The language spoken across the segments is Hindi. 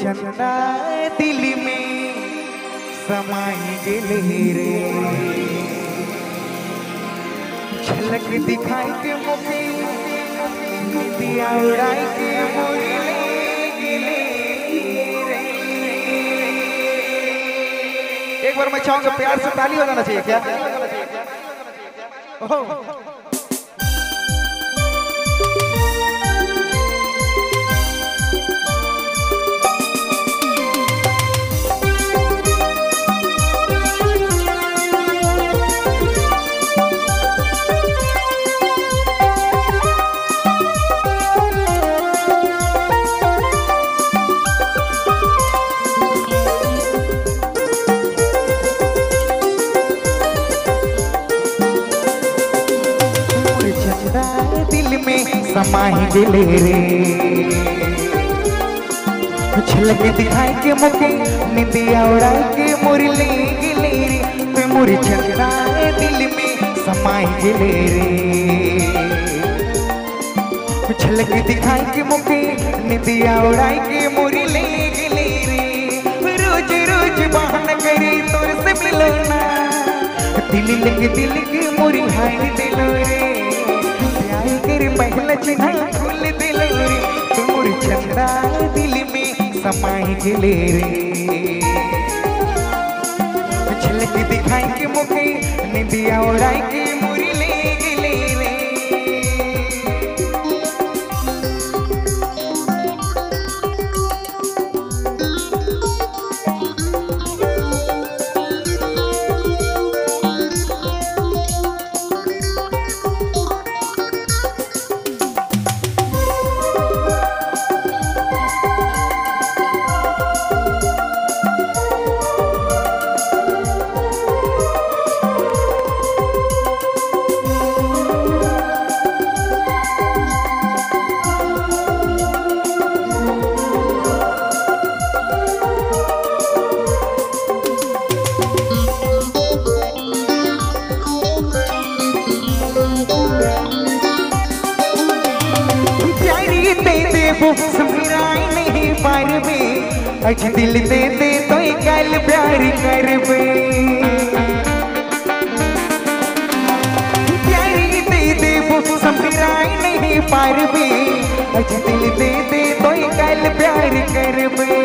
चंदा दिल में समाई गेले रे, झलक दिखाई के मुखे दिया उड़ाई के मोरे गेले रे। एक बार मैं चाहूंगा प्यार से ताली बजाना चाहिए क्या? ओह समाही गेले रे, झलक दिखाई के मुखे निंदिया उड़ाई के मुरली गेले रे। तू मोर चंदा दिल में समाही गेले रे, झलक दिखाई के मुखे निंदिया उड़ाई के मुरली गेले रे। रोज रोज बहाना करे तोर से मिलो ना, दिल लगे मोरी हाय दिलो रे। महल चिन्ह खुल दिल रे, तोर चंदा दिल में समाई गेले रे, झलक दिखाई के मुखे निंदिया उड़ाई के मुरली गेले रे। समझाई नहीं पार में, आज दिल दे दे तो कल प्यार करबे, प्यार दे दे वो समझाई नहीं पार में, आज दिल दे दे तो कल प्यार करबे।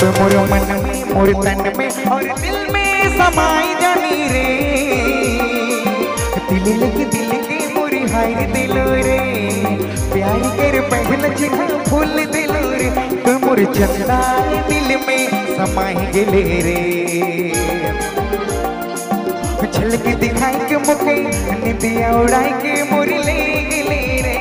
तू मोर मन में मोर तन में और दिल में समाई जानी रे, दिल लगे मोरी हाय दिलो रे। प्यार कर पहल चिन्ह फूल दिल रे, तू मोर चंदा दिल में समाई गेले रे, झलक दिखाई के मुखे निंदिया उड़ाई के मुरली गेले रे।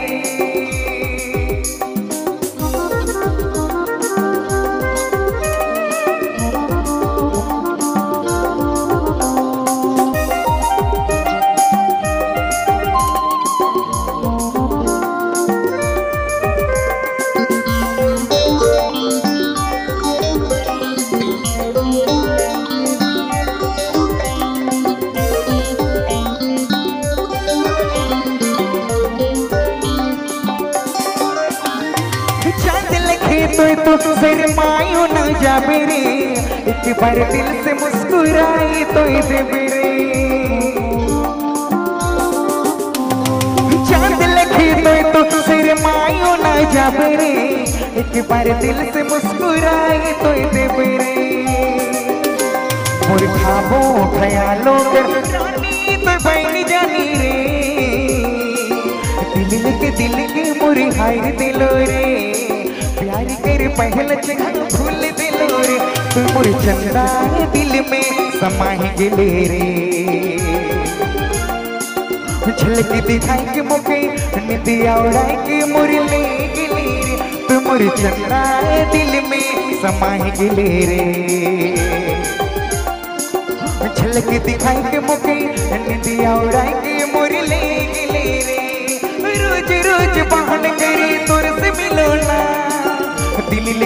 तो शर्मायो न जाबे रे, एक बार दिल से मुस्कुराई तो देबे रे। चांद लगे तो शर्मायो न जाबे रे, एक बार दिल से मुस्कुराई तो देबे रे। मोर खाबो ख्यालों के रानी तो बन जानी रे, दिल के मोर हाय दिलो रे। प्यार कर पहल चिन्ह फूल दिल रे, तू मोर चंदा दिल में समाई गेले रे, झलक दिखाई के मुखे निंदिया उड़ाई के मुरली गेले रे। तू मोर तोर चंदा दिल में समाहि गेले रे, झलक दिखाई के मुके नदिया उड़ाई के मोरी ले गेले रे। रोज रोज बहन करे तोर से मिलो ना, दिल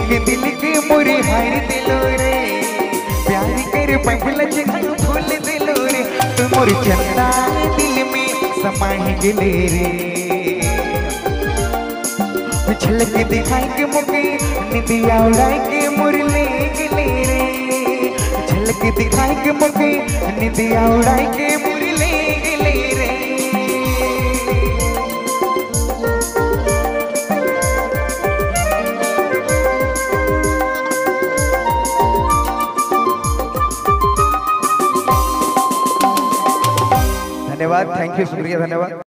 के मोरी हार दिलो रे, प्यार कर पहला जगह खोल दिलो रे। तोर चंदा दिल में समाहि गेले रे, झलक दिखाई के मुके निदिया उड़ाई के मुरली गिले रे, झलक दिखाई के मुके निदिया उड़ाई के मुरली गिले रे। धन्यवाद, थैंक यू, शुक्रिया, धन्यवाद।